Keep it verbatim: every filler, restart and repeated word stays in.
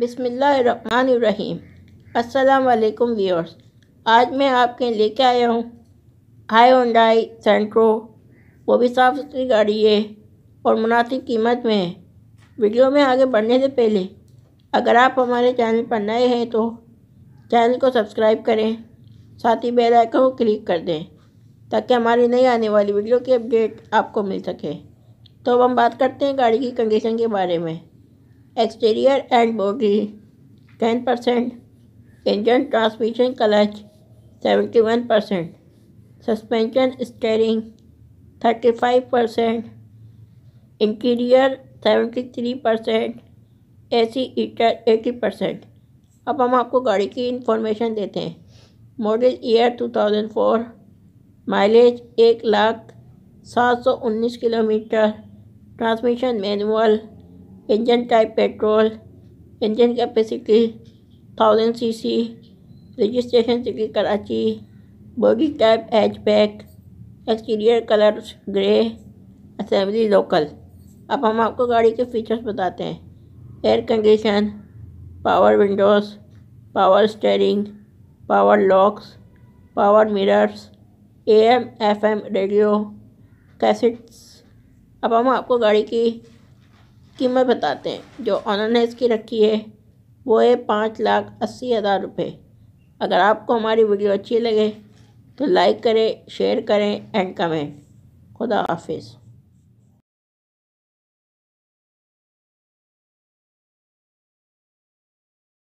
बिस्मिल्लाहिर्रहमानिर्रहीम। अस्सलाम वालेकुम व्यूअर्स, आज मैं आपके लेके आया हूँ हायुंडई सेंट्रो, वो भी साफ़ सुथरी गाड़ी है और मुनासिब कीमत में है। वीडियो में आगे बढ़ने से पहले अगर आप हमारे चैनल पर नए हैं तो चैनल को सब्सक्राइब करें, साथ ही बेल आइकन को क्लिक कर दें ताकि हमारी नई आने वाली वीडियो की अपडेट आपको मिल सके। तो अब हम बात करते हैं गाड़ी की कंडीशन के बारे में। Exterior and body ten percent, engine transmission clutch seventy one percent, suspension steering thirty five percent, interior seventy three percent, AC heater eighty percent. अब हम आपको गाड़ी की इंफॉर्मेशन देते हैं। Model year two thousand four, mileage एक लाख सात सौ उन्नीस kilometre, transmission manual, engine type petrol, engine capacity thousand C C, registration city Karachi, body type hatchback, exterior colour grey, assembly local. अब हम आपको गाड़ी के फीचर्स बताते हैं। Air condition, power windows, power steering, power locks, power mirrors, A M F M radio, cassettes. अब हम आपको गाड़ी की कीमत बताते हैं। जो ऑनर ने इसकी रखी है वो है पाँच लाख अस्सी हज़ार रुपये। अगर आपको हमारी वीडियो अच्छी लगे तो लाइक करें, शेयर करें एंड कमेंट। खुदा हाफिज़।